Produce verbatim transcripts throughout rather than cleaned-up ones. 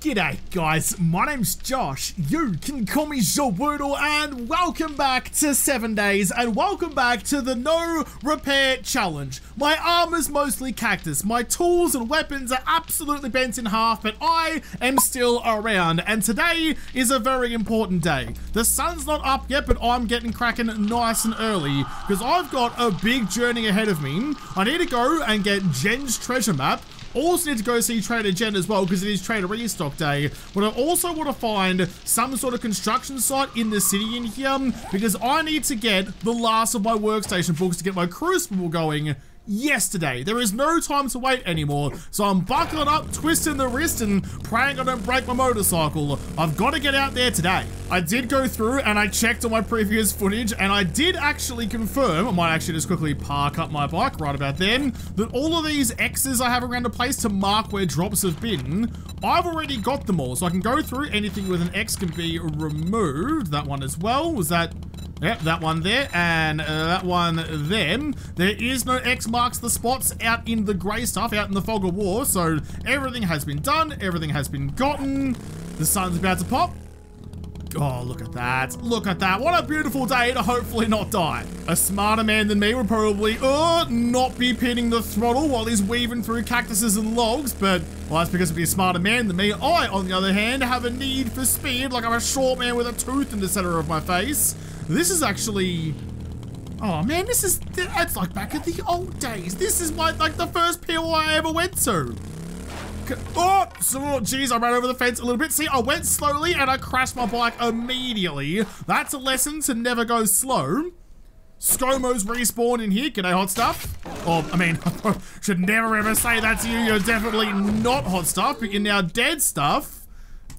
G'day guys, my name's Josh, you can call me JaWoodle, and welcome back to seven days, and welcome back to the No Repair Challenge. My arm is mostly cactus, my tools and weapons are absolutely bent in half, but I am still around, and today is a very important day. The sun's not up yet, but I'm getting cracking nice and early, because I've got a big journey ahead of me. I need to go and get Jen's treasure map. Also need to go see Trader Gen as well, because it is Trader Restock Day. But I also want to find some sort of construction site in the city in here, because I need to get the last of my workstation books to get my crucible going yesterday. There is no time to wait anymore, so I'm buckling up, twisting the wrist, and praying I don't break my motorcycle. I've got to get out there today. I did go through and I checked on my previous footage, and I did actually confirm, I might actually just quickly park up my bike right about then, that all of these X's I have around a place to mark where drops have been, I've already got them all, so I can go through. Anything with an X can be removed. That one as well, was that... Yep, that one there, and uh, that one there. There is no X marks the spots out in the grey stuff, out in the fog of war, so everything has been done, everything has been gotten. The sun's about to pop. Oh, look at that. Look at that. What a beautiful day to hopefully not die. A smarter man than me would probably uh, not be pinning the throttle while he's weaving through cactuses and logs, but, well, that's because it'd be a smarter man than me. I, on the other hand, have a need for speed like I'm a short man with a tooth in the center of my face. This is actually... Oh, man, this is... It's like back in the old days. This is my, like the first P O I I ever went to. Oh, jeez, I ran over the fence a little bit. See, I went slowly and I crashed my bike immediately. That's a lesson to never go slow. ScoMo's respawned in here. G'day, hot stuff. Oh, I mean, should never ever say that to you. You're definitely not hot stuff, but you're now dead stuff.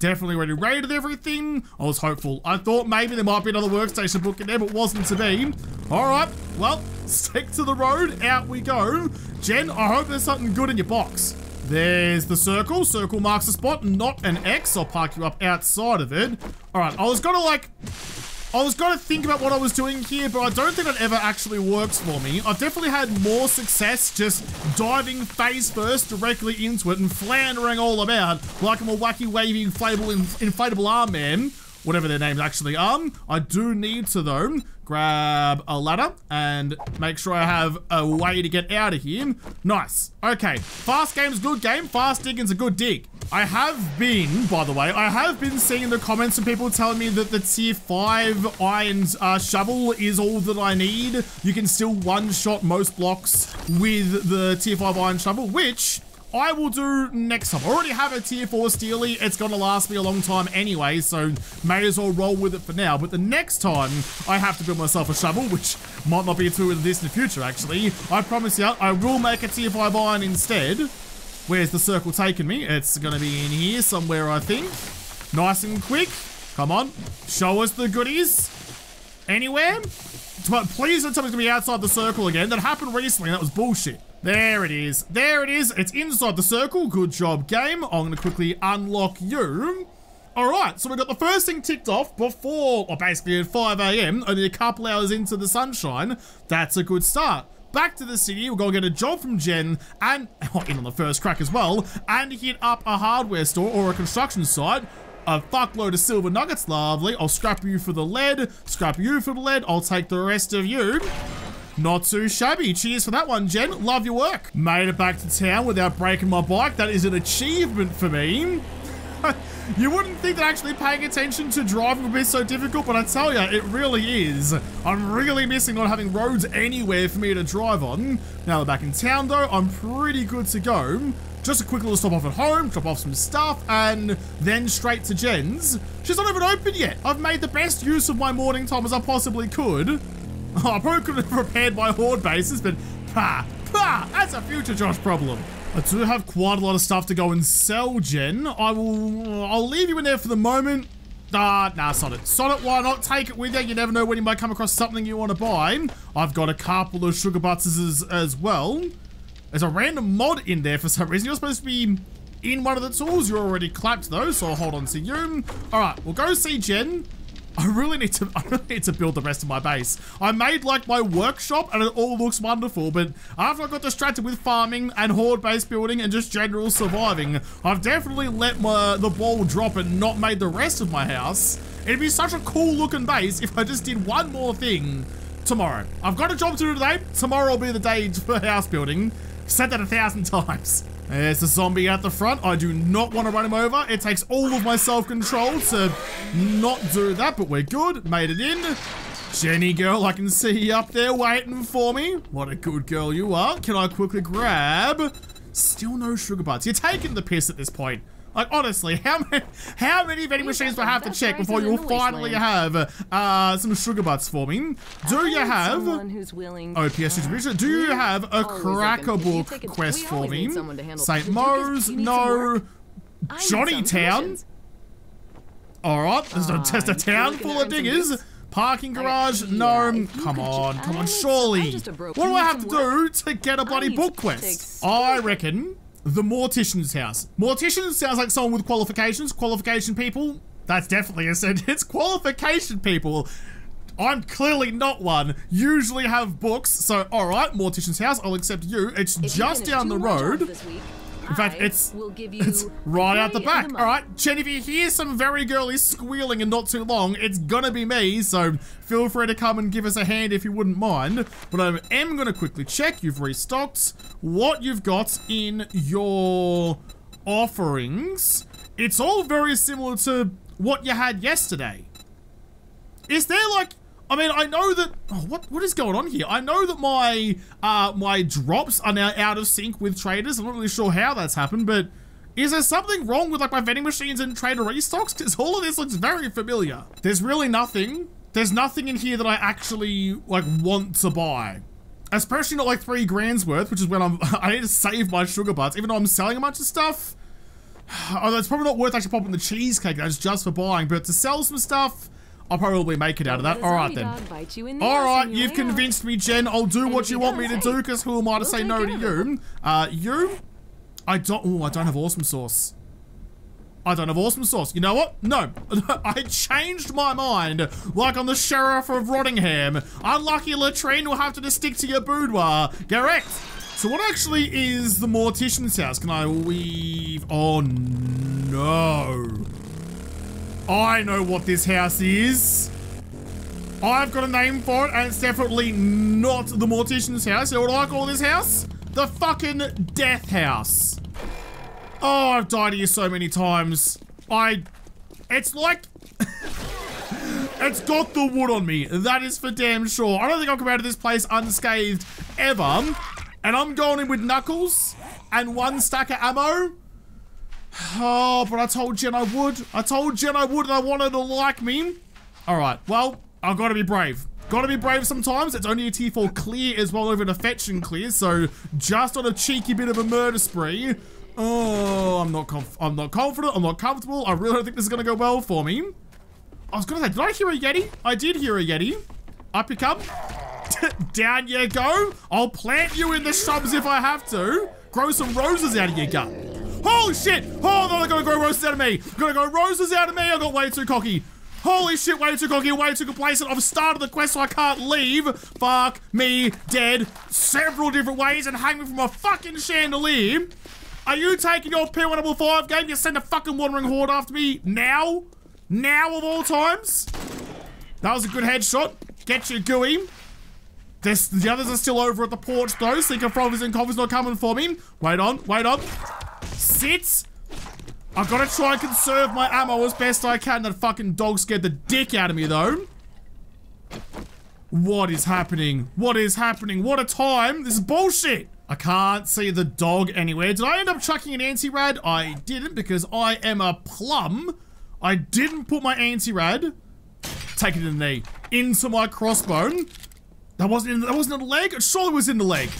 Definitely already raided everything. I was hopeful. I thought maybe there might be another workstation book in there, but wasn't to be. All right, well, stick to the road. Out we go. Jen, I hope there's something good in your box. There's the circle. Circle marks a spot, not an X. I'll park you up outside of it. All right, I was gonna like, I was gonna think about what I was doing here, but I don't think it ever actually works for me. I've definitely had more success just diving face first directly into it and floundering all about like I'm a wacky, wavy, inflatable, inflatable arm man. Whatever their names actually are. I do need to, though, grab a ladder and make sure I have a way to get out of here. Nice. Okay. Fast game's a good game. Fast digging's a good dig. I have been, by the way, I have been seeing the comments from people telling me that the tier five iron uh, shovel is all that I need. You can still one-shot most blocks with the tier five iron shovel, which... I will do next time. I already have a tier four steely. It's going to last me a long time anyway, so may as well roll with it for now. But the next time I have to build myself a shovel, which might not be too of this in the future, actually. I promise you, I will make a tier five iron instead. Where's the circle taking me? It's going to be in here somewhere, I think. Nice and quick. Come on. Show us the goodies. Anywhere? But please don't tell me it's going to be outside the circle again. That happened recently. That was bullshit. There it is. There it is. It's inside the circle. Good job, game. I'm going to quickly unlock you. All right. So we got the first thing ticked off before, or basically at five A M, only a couple hours into the sunshine. That's a good start. Back to the city. We'll go get a job from Jen and oh, in on the first crack as well, and hit up a hardware store or a construction site. A fuckload of silver nuggets. Lovely. I'll scrap you for the lead. Scrap you for the lead. I'll take the rest of you. Not too shabby. Cheers for that one, Jen. Love your work. Made it back to town without breaking my bike. That is an achievement for me. You wouldn't think that actually paying attention to driving would be so difficult, but I tell you, it really is. I'm really missing not having roads anywhere for me to drive on. Now we're back in town, though. I'm pretty good to go. Just a quick little stop off at home, drop off some stuff, and then straight to Jen's. She's not even open yet. I've made the best use of my morning time as I possibly could. Oh, I probably couldn't have repaired my horde bases, but ha, ha, that's a future Josh problem. I do have quite a lot of stuff to go and sell, Jen. I will, I'll leave you in there for the moment. Ah, nah, sod it. Sod it, why not? Take it with you. You never know when you might come across something you want to buy. I've got a couple of sugar butts as, as well. There's a random mod in there for some reason. You're supposed to be in one of the tools. You're already clapped, though, so I'll hold on to you. All right, we'll go see Jen. I really need to I really need to build the rest of my base. I made like my workshop and it all looks wonderful, but after I got distracted with farming and horde base building and just general surviving, I've definitely let my the ball drop and not made the rest of my house. It'd be such a cool looking base if I just did one more thing tomorrow. I've got a job to do today. Tomorrow will be the day for house building. Said that a thousand times. There's a zombie at the front. I do not want to run him over. It takes all of my self-control to not do that, but we're good. Made it in. Jenny girl, I can see you up there waiting for me. What a good girl you are. Can I quickly grab? Still no sugar butts. You're taking the piss at this point. Like, honestly, how many, how many vending machines do I have to check before you'll finally have uh, some sugar butts for me? Do you have O P S distribution? Do you have a cracker book quest for me? Saint Mo's? No. Johnny Town? Alright, there's no test a town full of dingers. Parking garage? No. Come on, come on, surely. What do I have to do to get a bloody book quest? I reckon... The Mortician's House. Mortician sounds like someone with qualifications. Qualification people. That's definitely a sentence. Qualification people. I'm clearly not one. Usually have books. So, all right, Mortician's House. I'll accept you. It's if just down the road. Week, in fact, it's, give you it's right out the back. The all right, Jen, if you hear some very girly squealing in not too long, it's going to be me. So feel free to come and give us a hand if you wouldn't mind. But I am going to quickly check. You've restocked. What you've got in your offerings, it's all very similar to what you had yesterday. Is there like, I mean, I know that, oh, what, what is going on here? I know that my, uh, my drops are now out of sync with traders. I'm not really sure how that's happened, but is there something wrong with like my vending machines and trader restocks? Because all of this looks very familiar. There's really nothing. There's nothing in here that I actually like want to buy. Especially not like three grand's worth, which is when I'm, I need to save my sugar butts, even though I'm selling a bunch of stuff. Although it's probably not worth actually popping the cheesecake, that's just for buying, but to sell some stuff, I'll probably make it out of that. All right then. All right, you've convinced me, Jen. I'll do what you want me to do, because who am I to say no to you? Uh, you, I don't, oh, I don't have awesome sauce. I don't have awesome sauce. You know what? No. I changed my mind. Like I'm the sheriff of Rottingham. Unlucky latrine will have to stick to your boudoir. Correct. So what actually is the Mortician's House? Can I weave? Oh, no. I know what this house is. I've got a name for it, and it's definitely not the Mortician's House. You know what I call this house? The fucking Death House. Oh, I've died here so many times. I, it's like, it's got the wood on me. That is for damn sure. I don't think I'll come out of this place unscathed ever. And I'm going in with knuckles and one stack of ammo. Oh, but I told Jen I would. I told Jen I would and I wanted to like me. All right, well, I've got to be brave. Gotta be brave sometimes. It's only a T four clear as well over to fetch and clear. So just on a cheeky bit of a murder spree. Oh, I'm not conf I'm not confident. I'm not comfortable. I really don't think this is going to go well for me. I was going to say, did I hear a yeti? I did hear a yeti. Up you come. Down you go. I'll plant you in the shrubs if I have to. Grow some roses out of your gut. Holy shit. Oh, no, they're going to grow roses out of me. I'm going to grow roses out of me. I got way too cocky. Holy shit, way too cocky, way too complacent. I've started the quest so I can't leave. Fuck me dead several different ways and hang me from a fucking chandelier. Are you taking your P one double five game? You send a fucking wandering horde after me now? Now of all times? That was a good headshot. Get your gooey. This, the others are still over at the porch though. Sneaker Froggers and Coffers not coming for me. Wait on, wait on. Sit. I've got to try and conserve my ammo as best I can. That fucking dog scared the dick out of me though. What is happening? What is happening? What a time. This is bullshit. I can't see the dog anywhere. Did I end up chucking an anti-rad? I didn't because I am a plum. I didn't put my anti-rad. Take it in the knee. Into my crossbone. That wasn't in the, that wasn't in the leg? It surely was in the leg.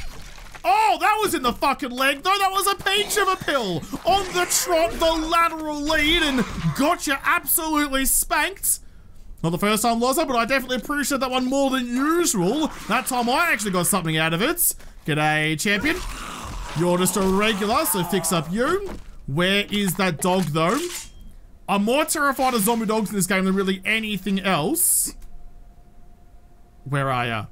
Oh, that was in the fucking leg. No, that was a peach of a pill. On the trot, the lateral lead, and got you absolutely spanked. Not the first time, Loza, but I definitely appreciate that one more than usual. That time I actually got something out of it. G'day, champion. You're just a regular, so fix up you. Where is that dog, though? I'm more terrified of zombie dogs in this game than really anything else. Where are ya?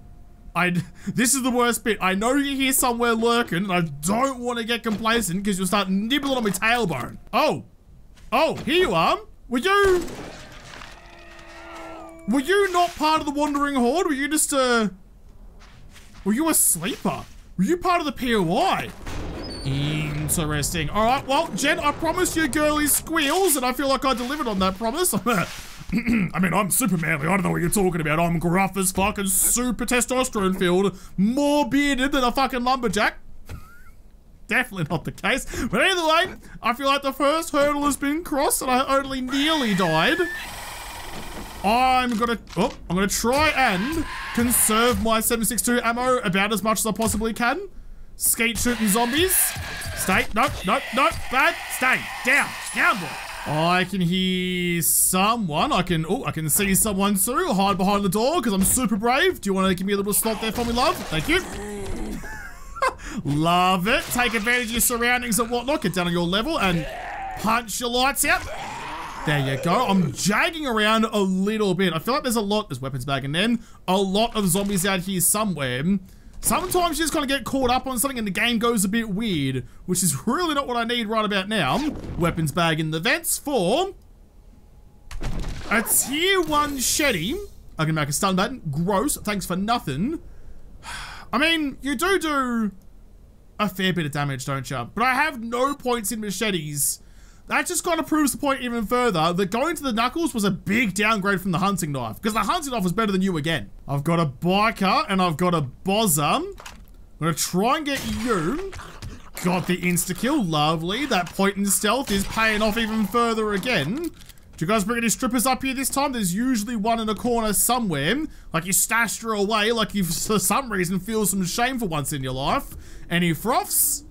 I, this is the worst bit. I know you're here somewhere lurking, and I don't want to get complacent because you'll start nibbling on my tailbone. Oh. Oh, here you are. Were you... Were you not part of the Wandering Horde? Were you just a... Were you a sleeper? Were you part of the P O I? Interesting. All right, well, Jen, I promised you girly squeals, and I feel like I delivered on that promise. I mean, I'm super manly. I don't know what you're talking about. I'm gruff as fuck and super testosterone filled. More bearded than a fucking lumberjack. Definitely not the case. But either way, I feel like the first hurdle has been crossed, and I only nearly died. I'm gonna, oh, I'm gonna try and conserve my seven six two ammo about as much as I possibly can. Skate shooting zombies. Stay, nope, nope, nope, bad. Stay, down, down boy. I can hear someone. I can, oh, I can see someone too. Hide behind the door because I'm super brave. Do you want to give me a little slot there for me, love? Thank you. Love it. Take advantage of your surroundings and whatnot. Get down on your level and punch your lights out. There you go. I'm jagging around a little bit. I feel like there's a lot. There's weapons back and then a lot of zombies out here somewhere. Sometimes you just kind of get caught up on something and the game goes a bit weird, which is really not what I need right about now. Weapons bag in the vents for a tier one Shetty. I can make a stun button. Gross. Thanks for nothing. I mean, you do do a fair bit of damage, don't you? But I have no points in machetes. That just kind of proves the point even further that going to the knuckles was a big downgrade from the hunting knife, because the hunting knife was better than you again. I've got a biker and I've got a bozzer. I'm gonna try and get you. Got the insta-kill, lovely. That point in stealth is paying off even further again. Do you guys bring any strippers up here this time? There's usually one in a corner somewhere. Like you stashed her away, like you for some reason feel some shame for once in your life. Any froths?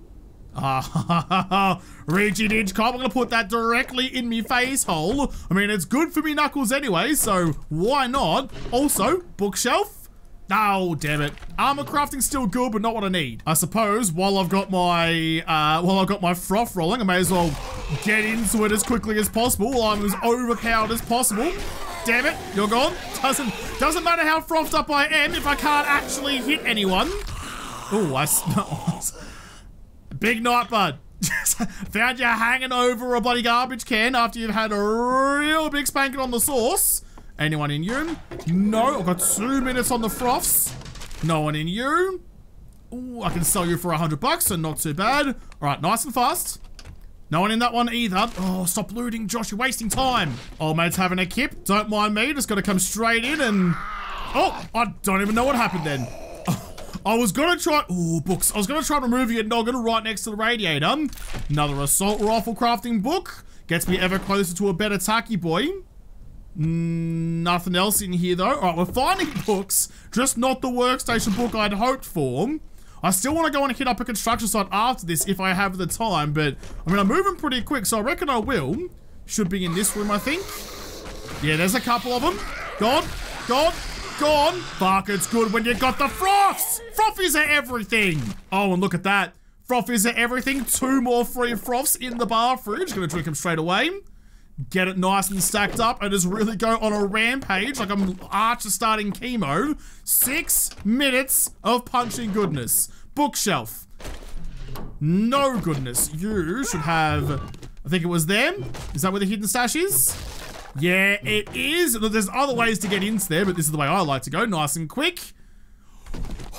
Ah, rigid edge cop. I'm gonna put that directly in me face hole. I mean, it's good for me knuckles anyway, so why not? Also, bookshelf. Oh, damn it. Armor crafting's still good, but not what I need. I suppose while I've got my uh, while I've got my froth rolling, I may as well get into it as quickly as possible. While I'm as overpowered as possible. Damn it, you're gone. Doesn't doesn't matter how frothed up I am if I can't actually hit anyone. Oh, I smell. Big night, bud. Found you hanging over a bloody garbage can after you've had a real big spanking on the sauce. Anyone in you? No, I've got two minutes on the froths. No one in you. Ooh, I can sell you for a hundred bucks, so not too bad. All right, nice and fast. No one in that one either. Oh, stop looting, Josh, you're wasting time. Old mate's having a kip. Don't mind me, just gotta come straight in and... Oh, I don't even know what happened then. I was gonna try, ooh, books. I was gonna try to remove your noggin right next to the radiator. Another assault rifle crafting book. Gets me ever closer to a better tacky boy. Mm, nothing else in here though. All right, we're finding books, just not the workstation book I'd hoped for. I still wanna go and hit up a construction site after this if I have the time, but I mean, I'm moving pretty quick, so I reckon I will. Should be in this room, I think. Yeah, there's a couple of them. God, God. Gone. Fuck, it's good when you got the froths. Frothies are everything. Oh, and look at that. Frothies are everything. Two more free froths in the bar fridge. Gonna drink them straight away. Get it nice and stacked up and just really go on a rampage like I'm Archer starting chemo. Six minutes of punching goodness. Bookshelf. No goodness. You should have, I think it was them. Is that where the hidden stash is? Yeah, it is. There's other ways to get into there, but this is the way I like to go. Nice and quick.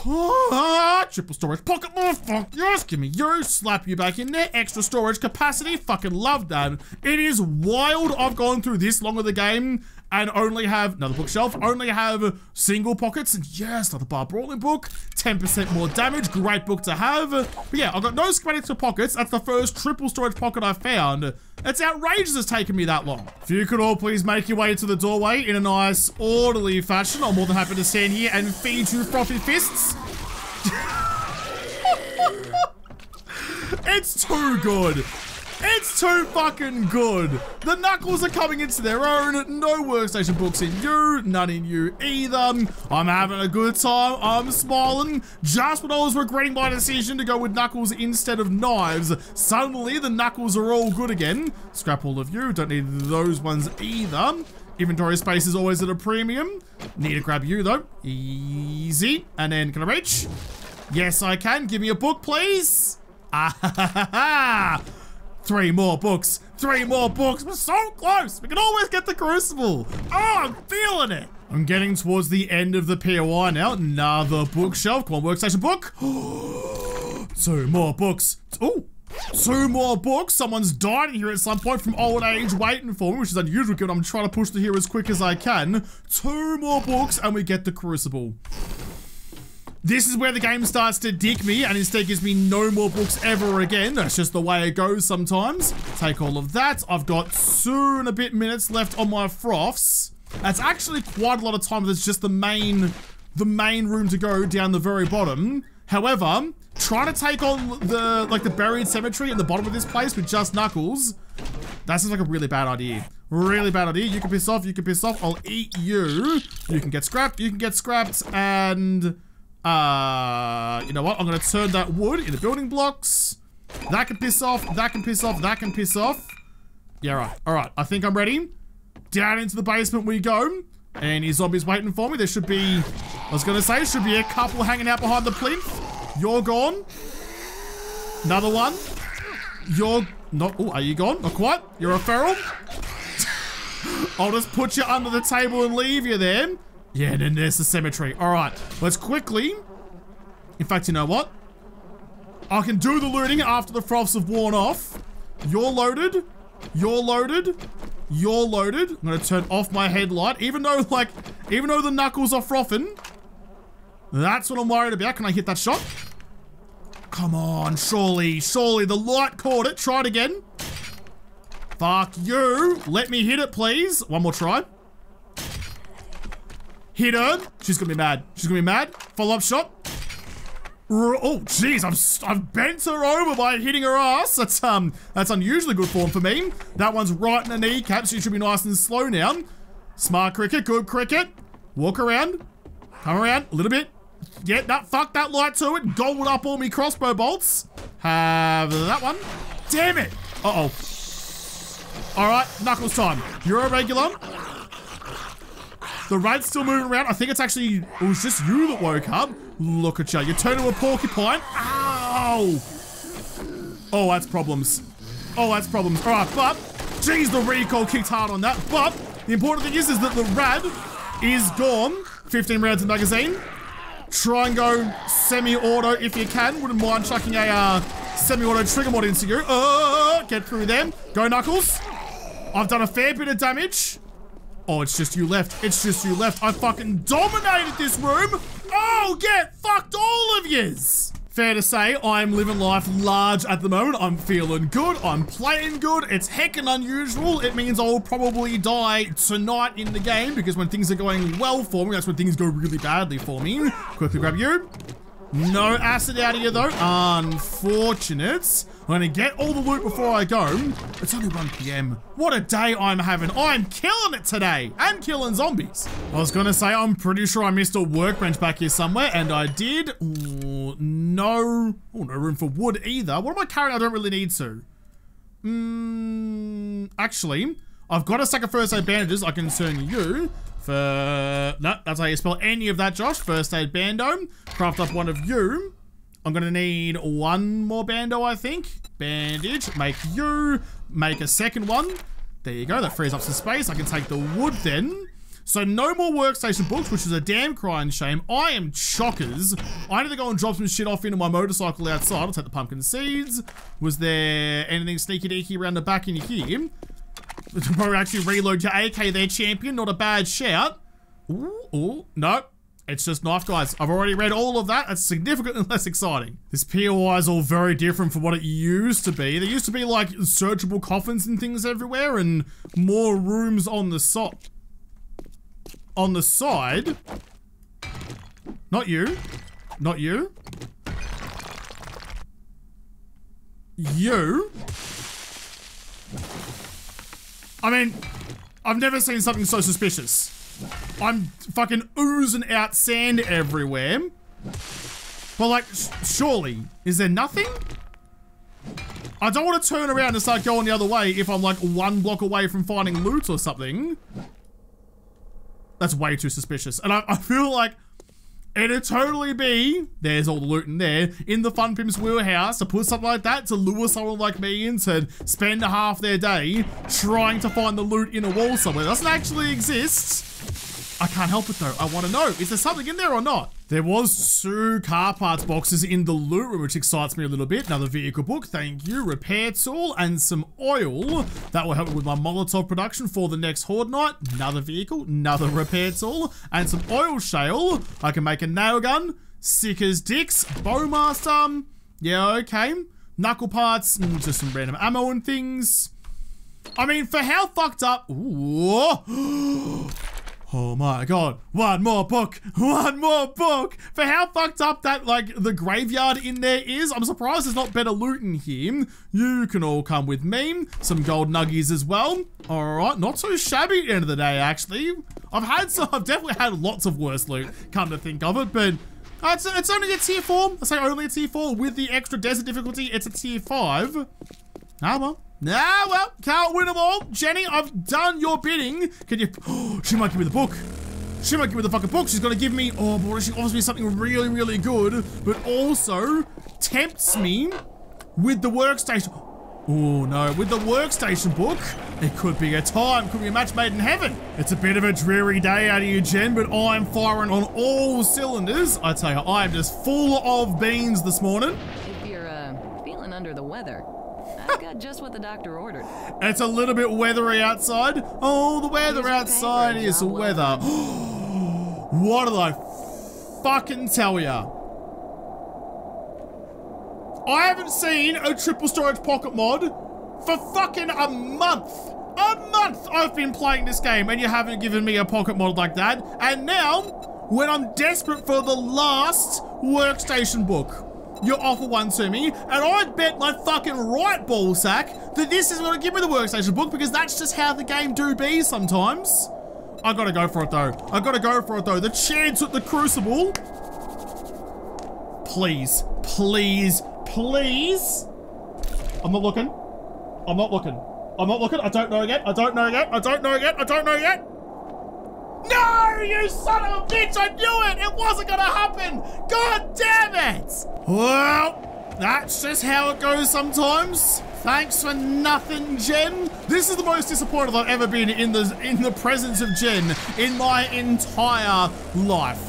Ah, triple storage pocket. Oh, fuck yes. Give me you. Slap you back in there. Extra storage capacity. Fucking love that. It is wild. I've gone through this long of the game and only have another bookshelf. Only have single pockets. And yes, another bar brawling book. ten percent more damage. Great book to have. But yeah, I've got no schematics for pockets. That's the first triple storage pocket I found. It's outrageous it's taken me that long. If you could all please make your way to the doorway in a nice, orderly fashion, I'm more than happy to stand here and feed you frothy fists. It's too good. It's too fucking good. The Knuckles are coming into their own. No workstation books in you. None in you either. I'm having a good time. I'm smiling. Just when I was regretting my decision to go with Knuckles instead of knives, suddenly the Knuckles are all good again. Scrap all of you. Don't need those ones either. Inventory space is always at a premium. Need to grab you though. Easy. And then can I reach? Yes, I can. Give me a book, please. Ah ha ha ha! Three more books. Three more books. We're so close. We can always get the Crucible. Oh, I'm feeling it. I'm getting towards the end of the P O I now. Another bookshelf. Come on, workstation book. Two more books. Oh. Two more books. Someone's died here at some point from old age waiting for me, which is unusual given I'm trying to push through here as quick as I can. Two more books and we get the Crucible. This is where the game starts to dick me and instead gives me no more books ever again. That's just the way it goes sometimes. Take all of that. I've got soon a bit minutes left on my froths. That's actually quite a lot of time. That's just the main, the main room to go down the very bottom. However, trying to take on the like the buried cemetery at the bottom of this place with just Knuckles, that seems like a really bad idea. Really bad idea. You can piss off. You can piss off. I'll eat you. You can get scrapped. You can get scrapped. And uh, you know what? I'm gonna turn that wood into building blocks. That can piss off. That can piss off. That can piss off. Yeah, right. All right. I think I'm ready. Down into the basement we go. Any zombies waiting for me? There should be, I was gonna say, should be a couple hanging out behind the plinth. You're gone. Another one. You're not, oh, are you gone? Not quite. You're a feral. I'll just put you under the table and leave you there. Yeah, and then there's the cemetery. All right, let's quickly, in fact, you know what? I can do the looting after the froths have worn off. You're loaded. You're loaded. You're loaded. I'm gonna turn off my headlight, even though like, even though the Knuckles are frothing. That's what I'm worried about. Can I hit that shot? Come on, surely, surely the light caught it. Try it again. Fuck you. Let me hit it, please. One more try. Hit her. She's gonna be mad. She's gonna be mad. Follow up shot. Oh, jeez, I've, I've bent her over by hitting her ass. That's um, that's unusually good form for me. That one's right in the kneecap, so you should be nice and slow now. Smart cricket, good cricket. Walk around. Come around a little bit. Yeah, that, fuck that light to it. Gobbled up all me crossbow bolts. Have that one. Damn it. Uh-oh. All right, Knuckles time. You're a regular. The rat's still moving around. I think it's actually, it was just you that woke up. Look at you. You turn into a porcupine. Ow. Oh, that's problems. Oh, that's problems. All right, but, geez, the recoil kicked hard on that. But the important thing is, is that the rat is gone. fifteen rounds of magazine. Try and go semi-auto if you can. Wouldn't mind chucking a uh, semi-auto trigger mod into you. Uh, get through them. Go, Knuckles. I've done a fair bit of damage. Oh, it's just you left. It's just you left. I fucking dominated this room. Oh, get fucked all of yous. Fair to say, I'm living life large at the moment. I'm feeling good. I'm playing good. It's heckin' unusual. It means I'll probably die tonight in the game because when things are going well for me, that's when things go really badly for me. Quickly grab you. No acid out of you though. Unfortunate. I'm gonna get all the loot before I go. It's only one P M What a day I'm having. I'm killing it today. I'm killing zombies. I was gonna say, I'm pretty sure I missed a workbench back here somewhere and I did. Ooh, no, oh, no room for wood either. What am I carrying? I don't really need to. Mm, actually, I've got a stack of first aid bandages. I can turn you. For, no, that's how you spell any of that, Josh. First aid bando. Craft up one of you. I'm gonna need one more bando, I think. Bandage. Make you. Make a second one. There you go. That frees up some space. I can take the wood then. So no more workstation books, which is a damn crying shame. I am chockers. I need to go and drop some shit off into my motorcycle outside. I'll take the pumpkin seeds. Was there anything sneaky-deaky around the back in here? Probably actually reload your A K there, champion. Not a bad shout. Ooh, ooh, no. It's just knife guys. I've already read all of that. That's significantly less exciting. This P O I is all very different from what it used to be. There used to be like searchable coffins and things everywhere and more rooms on the side. On the side. Not you. Not you. You. I mean, I've never seen something so suspicious. I'm fucking oozing out sand everywhere. But like, surely, is there nothing? I don't want to turn around and start going the other way if I'm like one block away from finding loot or something. That's way too suspicious. And I, I feel like it'd totally be, there's all the loot in there, in the Fun Pimp's wheelhouse to put something like that to lure someone like me in to spend half their day trying to find the loot in a wall somewhere. It doesn't actually exist. I can't help it though. I want to know, is there something in there or not? There was two car parts boxes in the loot room, which excites me a little bit. Another vehicle book, thank you. Repair tool and some oil. That will help me with my Molotov production for the next horde night. Another vehicle, another repair tool, and some oil shale. I can make a nail gun. Sick as dicks. Bowmaster. Yeah, okay. Knuckle parts, and just some random ammo and things. I mean, for how fucked up... Ooh. Oh my god, one more book, one more book. For how fucked up that, like, the graveyard in there is, I'm surprised there's not better loot in here. You can all come with me. Some gold nuggies as well. All right, not so shabby at the end of the day, actually. I've had some, I've definitely had lots of worse loot, come to think of it, but uh, it's, it's only a tier four. I say only a tier four with the extra desert difficulty, it's a tier five. Ah, well. Ah, well, can't win them all. Jenny, I've done your bidding. Can you... Oh, she might give me the book. She might give me the fucking book. She's going to give me... Oh, boy, she offers me something really, really good, but also tempts me with the workstation. Oh, no. With the workstation book, it could be a time. Could be a match made in heaven. It's a bit of a dreary day out of you, Jen, but I'm firing on all cylinders. I tell you, I'm just full of beans this morning. If you're uh, feeling under the weather... I've got just what the doctor ordered. It's a little bit weathery outside. Oh, the weather outside is weather. What did I fucking tell ya? I haven't seen a triple storage pocket mod for fucking a month. A month I've been playing this game and you haven't given me a pocket mod like that. And now, when I'm desperate for the last workstation book, you offer one to me, and I bet my fucking right ball sack that this is going to give me the workstation book, because that's just how the game do be sometimes. I gotta go for it though. I gotta go for it though. The chance at the crucible. Please, please, please. I'm not looking. I'm not looking. I'm not looking. I don't know yet. I don't know yet. I don't know yet. I don't know yet. No, you son of a bitch! I knew it! It wasn't gonna happen! God damn it! Well, that's just how it goes sometimes. Thanks for nothing, Jen. This is the most disappointed I've ever been in the in the presence of Jen in my entire life.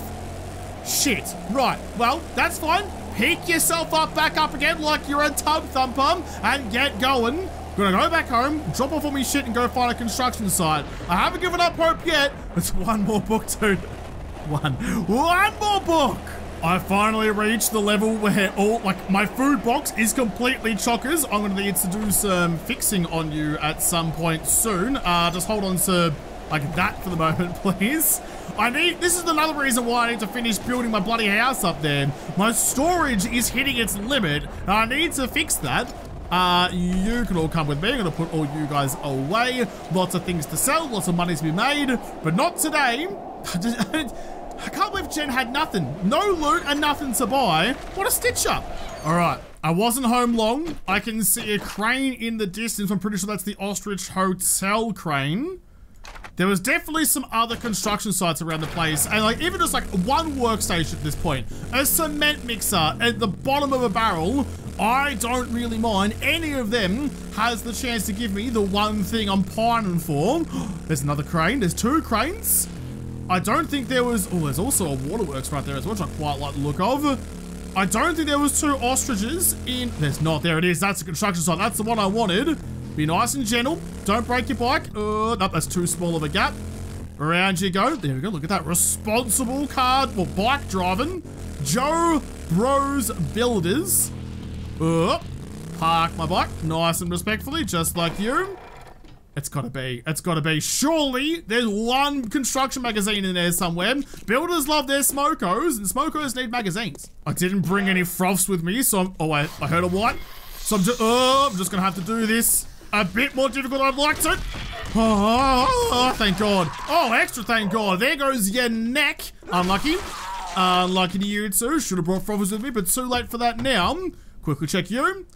Shit. Right, well, that's fine. Pick yourself up back up again like you're a tub thumper and get going. Gonna go back home, drop off all my shit, and go find a construction site. I haven't given up hope yet. It's one more book, dude. One. One more book! I finally reached the level where all, like, my food box is completely chockers. I'm gonna need to do some fixing on you at some point soon. Uh, just hold on to, like, that for the moment, please. I need, this is another reason why I need to finish building my bloody house up there. My storage is hitting its limit, and I need to fix that. Uh, you can all come with me. I'm gonna put all you guys away. Lots of things to sell, lots of money to be made, but not today. I can't believe Jen had nothing. No loot and nothing to buy. What a stitch up. All right, I wasn't home long. I can see a crane in the distance. I'm pretty sure that's the Ostrich Hotel crane. There was definitely some other construction sites around the place, and like even just like one workstation at this point, a cement mixer at the bottom of a barrel. I don't really mind. Any of them has the chance to give me the one thing I'm pining for. There's another crane. There's two cranes. I don't think there was... Oh, there's also a waterworks right there as well, which I quite like the look of. I don't think there was two ostriches in... There's not. There it is. That's the construction site. That's the one I wanted. Be nice and gentle. Don't break your bike. Uh, nope, that's too small of a gap. Around you go. There we go. Look at that. Responsible car or bike driving. Joe Bros Builders. Uh, park my bike nice and respectfully, just like you. It's gotta be. It's gotta be. Surely there's one construction magazine in there somewhere. Builders love their smokos, and smokos need magazines. I didn't bring any froths with me, so I'm... Oh, I, I heard a whine. So I'm just... Oh, I'm just gonna have to do this a bit more difficult than I'd like to. Oh, thank God. Oh, extra thank God. There goes your neck. Unlucky. Unlucky to you too. Should have brought frothers with me, but too late for that now. Quickly check you.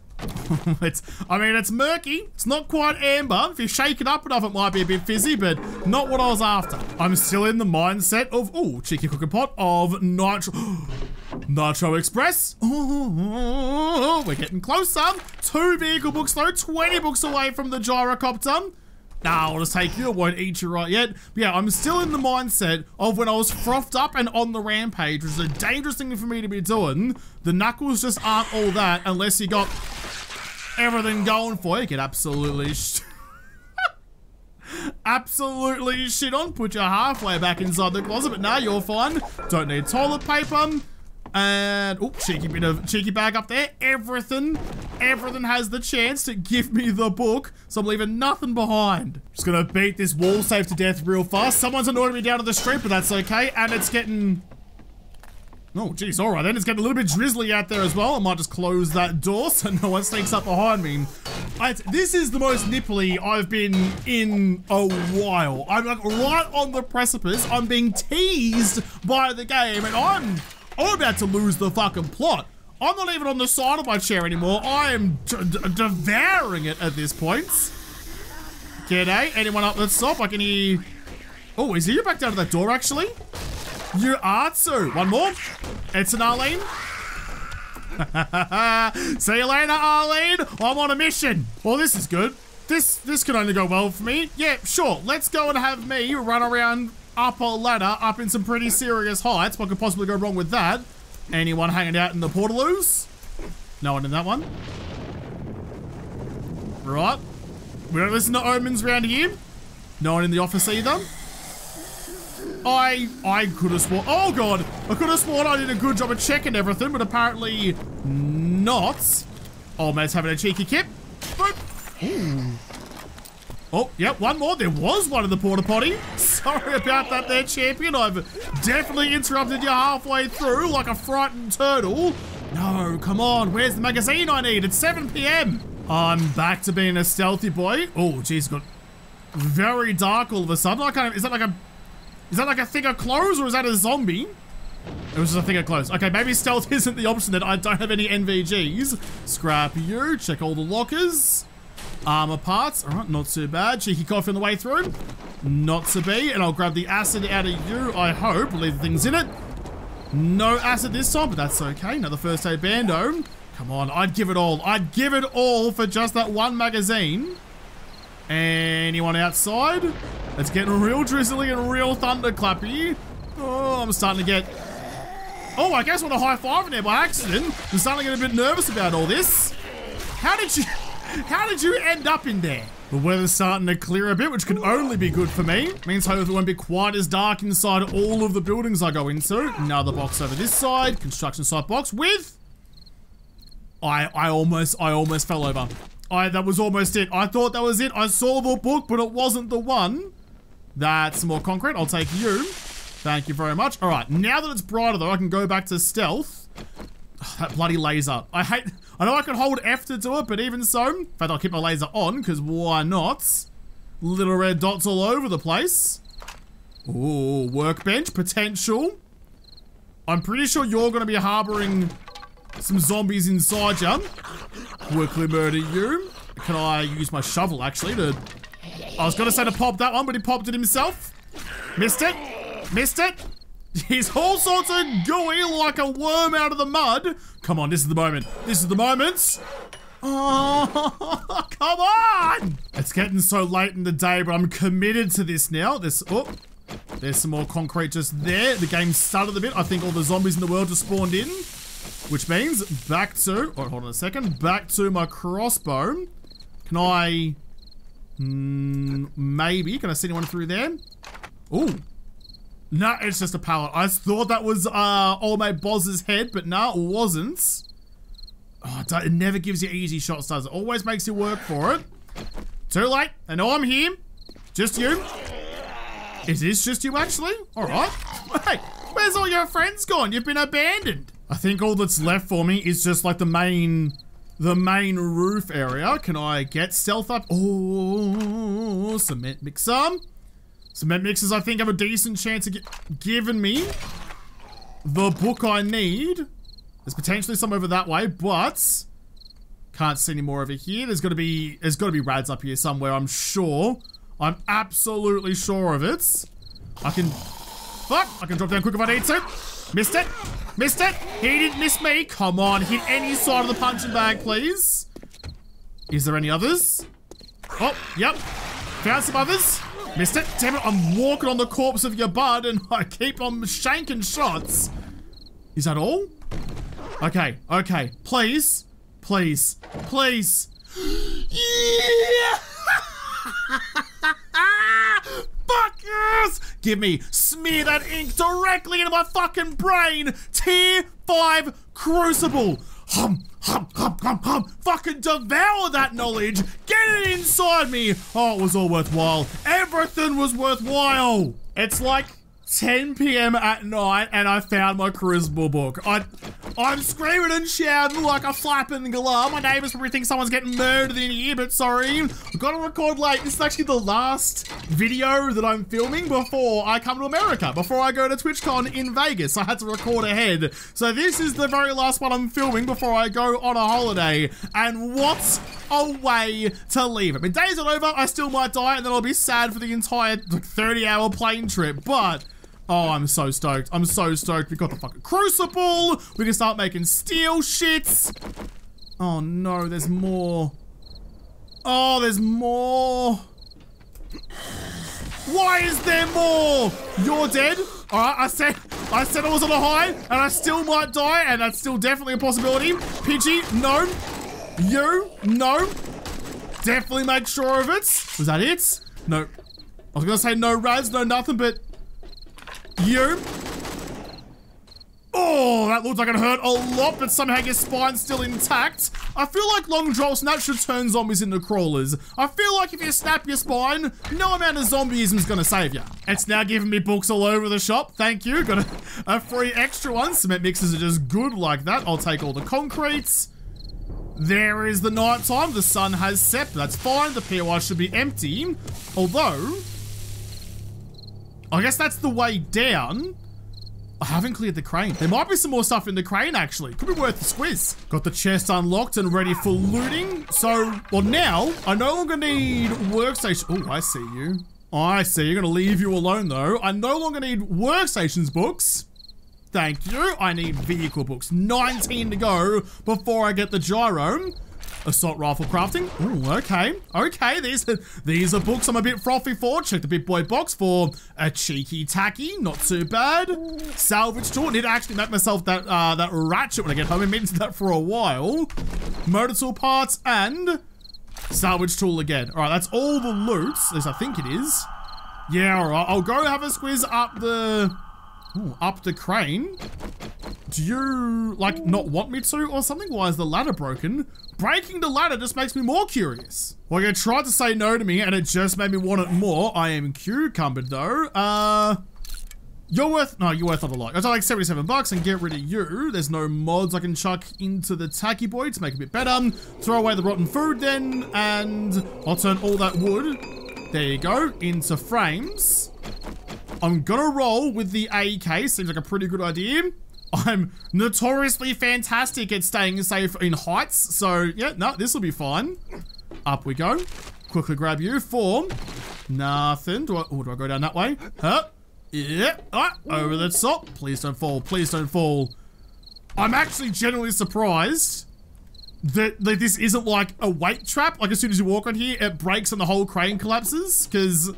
it's, I mean, it's murky. It's not quite amber. If you shake it up enough, it might be a bit fizzy, but not what I was after. I'm still in the mindset of, oh, cheeky cooking pot of nitro. Nitro Express. Oh, we're getting closer. Two vehicle books though, twenty books away from the gyrocopter. Nah, I'll just take you. It won't eat you right yet. But yeah, I'm still in the mindset of when I was frothed up and on the rampage, which is a dangerous thing for me to be doing. The knuckles just aren't all that unless you got everything going for you. You get absolutely sh absolutely shit on. Put you halfway back inside the closet, but now you're fine. Don't need toilet paper. And, oh, cheeky bit of, cheeky bag up there. Everything, everything has the chance to give me the book, so I'm leaving nothing behind. Just gonna beat this wall safe to death real fast. Someone's annoying me down to the street, but that's okay. And it's getting, oh, geez, all right then. It's getting a little bit drizzly out there as well. I might just close that door so no one sneaks up behind me. I, this is the most nipply I've been in a while. I'm like right on the precipice. I'm being teased by the game, and I'm... I'm about to lose the fucking plot. I'm not even on the side of my chair anymore. I am d d devouring it at this point. G'day, anyone up? Let's stop. I can hear. Oh, is he back down to that door actually? You are too. One more. It's an Arlene. See you later, Arlene. I'm on a mission. Well, this is good. This this could only go well for me. Yeah, sure. Let's go and have me run around up a ladder, up in some pretty serious heights. What could possibly go wrong with that? Anyone hanging out in the portaloos? No one in that one. Right. We don't listen to omens around here. No one in the office either. I I could have sworn, oh God, I could have sworn I did a good job of checking everything, but apparently not. Oh, man's having a cheeky kip. Oh, yep, one more. There was one in the porta potty. Sorry about that there, champion. I've definitely interrupted you halfway through like a frightened turtle. No, come on. Where's the magazine I need? It's seven p m I'm back to being a stealthy boy. Oh, geez, got very dark all of a sudden. I can't, is that like a, is that like a thing of clothes or is that a zombie? It was just a thing of clothes. Okay, maybe stealth isn't the option then. I don't have any N V Gs. Scrap you. Check all the lockers. Armor parts, all right, not too bad. Cheeky coffee on the way through, not to be. And I'll grab the acid out of you, I hope. Leave the things in it. No acid this time, but that's okay. Another first aid bando. Come on, I'd give it all. I'd give it all for just that one magazine. Anyone outside? It's getting real drizzly and real thunderclappy. Oh, I'm starting to get... Oh, I guess I want a high five in there by accident. I'm starting to get a bit nervous about all this. How did you... How did you end up in there? The weather's starting to clear a bit, which can only be good for me. Means hopefully it won't be quite as dark inside all of the buildings I go into. Another box over this side. Construction site box with... I I almost, I almost fell over. I That was almost it. I thought that was it. I saw the book, but it wasn't the one. That's some more concrete. I'll take you. Thank you very much. All right, now that it's brighter though, I can go back to stealth. Oh, that bloody laser. I hate... I know I can hold F to do it, but even so, in fact, I'll keep my laser on, because why not? Little red dots all over the place. Ooh, workbench, potential. I'm pretty sure you're going to be harboring some zombies inside you. Quickly murder you. Can I use my shovel, actually, to... I was going to say to pop that one, but he popped it himself. Missed it. Missed it. He's all sorts of gooey like a worm out of the mud. Come on, this is the moment. This is the moment. Oh, come on. It's getting so late in the day, but I'm committed to this now. There's, oh, there's some more concrete just there. The game started a bit. I think all the zombies in the world just spawned in, which means back to, oh, hold on a second, back to my crossbow. Can I, mm, maybe, can I see anyone through there? Ooh. No, it's just a pallet. I thought that was uh, old mate Boz's head, but no, it wasn't. Oh, it never gives you easy shots, does it? Always makes you work for it. Too late. I know I'm here. Just you. It is just you, actually. All right. Hey, where's all your friends gone? You've been abandoned. I think all that's left for me is just like the main the main roof area. Can I get stealth up? Oh, cement mixer. Cement mixers, I think, have a decent chance of giving me the book I need. There's potentially some over that way, but can't see any more over here. There's got to be there's got to be rads up here somewhere. I'm sure. I'm absolutely sure of it. I can. Fuck! I can drop down quick if I need to. Missed it. Missed it. He didn't miss me. Come on, hit any side of the punching bag, please. Is there any others? Oh, yep. Found some others. Missed it. Damn it, I'm walking on the corpse of your bud and I keep on shanking shots. Is that all? Okay, okay. Please. Please. Please. Yeah! Fuck yes! Give me, smear that ink directly into my fucking brain! Tier five Crucible! Hum, hum, hum, hum, hum! Fucking devour that knowledge! Get it inside me! Oh, it was all worthwhile. Everything was worthwhile! It's like ten p m at night and I found my Charisma book. I, I'm screaming and shouting like a flapping glove. My neighbors probably think someone's getting murdered in here, but sorry. I've got to record late. This is actually the last video that I'm filming before I come to America, before I go to TwitchCon in Vegas. I had to record ahead. So this is the very last one I'm filming before I go on a holiday. And what a way to leave it. I mean, days are over. I still might die and then I'll be sad for the entire thirty hour plane trip, but oh, I'm so stoked. I'm so stoked. We've got the fucking Crucible. We can start making steel shits. Oh, no. There's more. Oh, there's more. Why is there more? You're dead. All right. I said I said I was on a high, and I still might die, and that's still definitely a possibility. Pidgey, no. You, no. Definitely make sure of it. Was that it? No. I was going to say no rads, no nothing, but you. Oh, that looked like it hurt a lot, but somehow your spine's still intact. I feel like long draw snap should turn zombies into crawlers. I feel like if you snap your spine, no amount of zombieism is going to save you. It's now giving me books all over the shop. Thank you. Got a, a free extra one. Cement mixers are just good like that. I'll take all the concretes. There is the night time. The sun has set. That's fine. The P O I should be empty. Although, I guess that's the way down. I haven't cleared the crane. There might be some more stuff in the crane, actually. Could be worth a squeeze. Got the chest unlocked and ready for looting. So, well, now, I know I'm going to need workstation. Oh, I see you. I see. You're going to leave you alone, though. I no longer need workstations books. Thank you. I need vehicle books. nineteen to go before I get the gyro. Assault rifle crafting. Ooh, okay. Okay, these are, these are books I'm a bit frothy for. Check the big boy box for a cheeky tacky. Not too bad. Salvage tool. Need to actually make myself that uh, that ratchet when I get home. I've been into that for a while. Motor tool parts and salvage tool again. All right, that's all the loot. At least I think it is. Yeah, all right. I'll go have a squiz up the... Ooh, up the crane. Do you, like, not want me to or something? Why is the ladder broken? Breaking the ladder just makes me more curious. Well, you tried to say no to me and it just made me want it more. I am cucumber, though. Uh, you're worth, no, you're worth not a lot. I'll take like seventy-seven bucks and get rid of you. There's no mods I can chuck into the tacky boy to make it a bit better. Throw away the rotten food then, and I'll turn all that wood, there you go, into frames. I'm gonna roll with the A K. Seems like a pretty good idea. I'm notoriously fantastic at staying safe in heights. So, yeah, no, this will be fine. Up we go. Quickly grab you for nothing. Do I, oh, do I go down that way? Huh? Yeah. All right, over the top. Please don't fall. Please don't fall. I'm actually genuinely surprised that, that this isn't like a weight trap. Like, as soon as you walk on here, it breaks and the whole crane collapses. Because,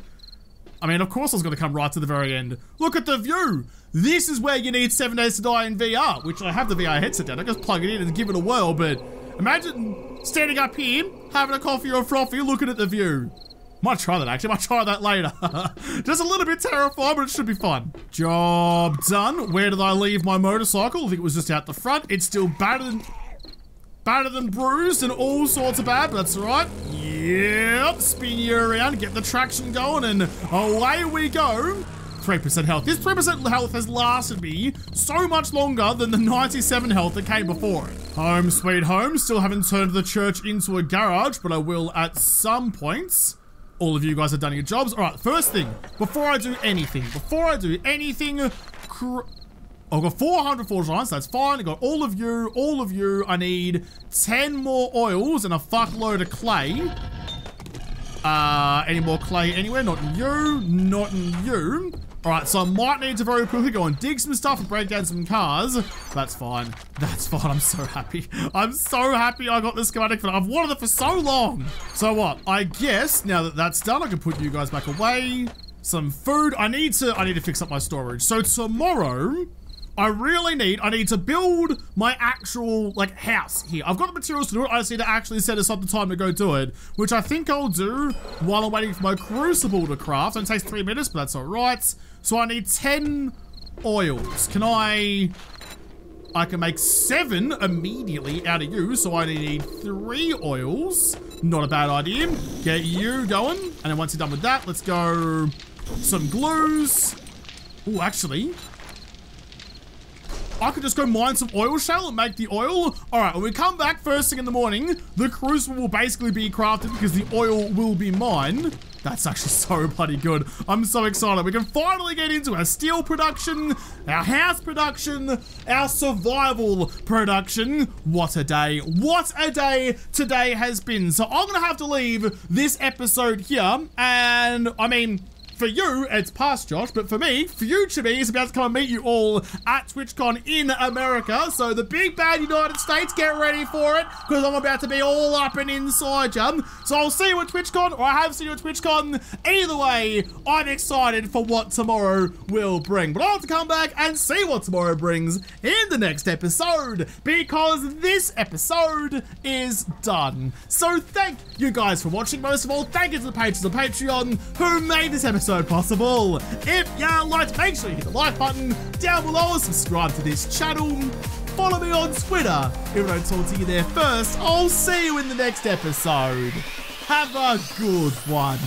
I mean, of course I was going to come right to the very end. Look at the view. This is where you need seven days to die in V R, which I have the V R headset down. I just plug it in and give it a whirl, but imagine standing up here, having a coffee or a frothy, looking at the view. Might try that, actually. Might try that later. Just a little bit terrifying, but it should be fun. Job done. Where did I leave my motorcycle? I think it was just out the front. It's still battered and, battered and bruised and all sorts of bad, but that's all right. Yep, spin you around, get the traction going, and away we go. three percent health. This three percent health has lasted me so much longer than the ninety-seven health that came before it. Home sweet home. Still haven't turned the church into a garage, but I will at some points. All of you guys have done your jobs. All right, first thing, before I do anything, before I do anything, cr I've got four hundred forge lines, that's fine. I got all of you, all of you. I need ten more oils and a fuckload of clay. Uh, any more clay anywhere? Not in you, not in you. All right, so I might need to very quickly go and dig some stuff and break down some cars. That's fine, that's fine. I'm so happy. I'm so happy I got this schematic. For, I've wanted it for so long. So what? I guess now that that's done, I can put you guys back away. Some food. I need to, I need to fix up my storage. So tomorrow, I really need, I need to build my actual, like, house here. I've got the materials to do it. I just need to actually set aside the time to go do it, which I think I'll do while I'm waiting for my crucible to craft. It takes three minutes, but that's all right. So I need ten oils. Can I, I can make seven immediately out of you. So I need three oils. Not a bad idea. Get you going. And then once you're done with that, let's go some glues. Oh, actually, I could just go mine some oil shale and make the oil. All right, when we come back first thing in the morning, the crucible will basically be crafted because the oil will be mined. That's actually so bloody good. I'm so excited. We can finally get into our steel production, our house production, our survival production. What a day. What a day today has been. So I'm going to have to leave this episode here. And I mean, for you, it's past Josh, but for me, future me is about to come and meet you all at TwitchCon in America. So the big bad United States, get ready for it, because I'm about to be all up and inside you. So I'll see you at TwitchCon, or I have seen you at TwitchCon. Either way, I'm excited for what tomorrow will bring. But I'll have to come back and see what tomorrow brings in the next episode, because this episode is done. So thank you guys for watching. Most of all, thank you to the patrons of Patreon who made this episode so possible. If you liked, make sure you hit the like button down below, subscribe to this channel, follow me on Twitter if I don't talk to you there first. I'll see you in the next episode. Have a good one.